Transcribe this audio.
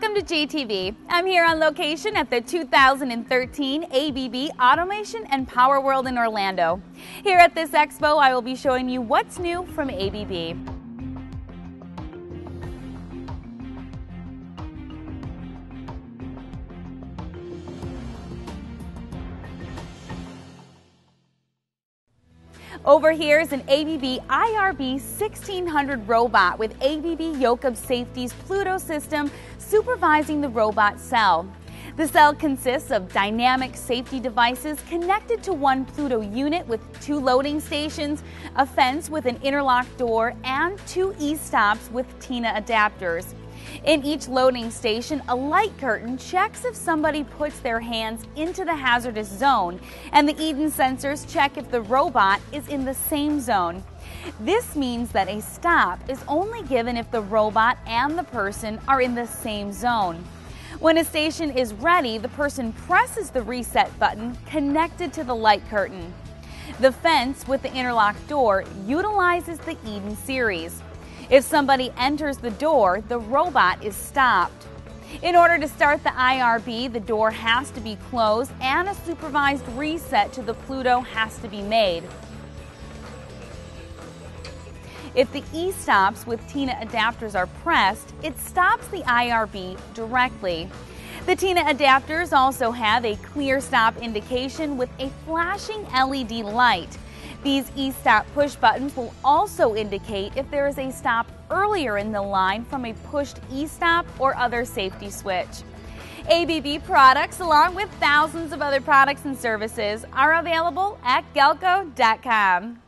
Welcome to GTV. I'm here on location at the 2013 ABB Automation and Power World in Orlando. Here at this expo, I will be showing you what's new from ABB. Over here is an ABB IRB 1600 robot with ABB Jokab Safety's Pluto system supervising the robot cell. The cell consists of dynamic safety devices connected to one Pluto unit with two loading stations, a fence with an interlocked door, and two e-stops with TINA adapters. In each loading station, a light curtain checks if somebody puts their hands into the hazardous zone, and the Eden sensors check if the robot is in the same zone. This means that a stop is only given if the robot and the person are in the same zone. When a station is ready, the person presses the reset button connected to the light curtain. The fence with the interlocked door utilizes the Eden series. If somebody enters the door, the robot is stopped. In order to start the IRB, the door has to be closed and a supervised reset to the Pluto has to be made. If the e-stops with TINA adapters are pressed, it stops the IRB directly. The TINA adapters also have a clear stop indication with a flashing LED light. These e-stop push buttons will also indicate if there is a stop earlier in the line from a pushed e-stop or other safety switch. ABB products, along with thousands of other products and services, are available at galco.com.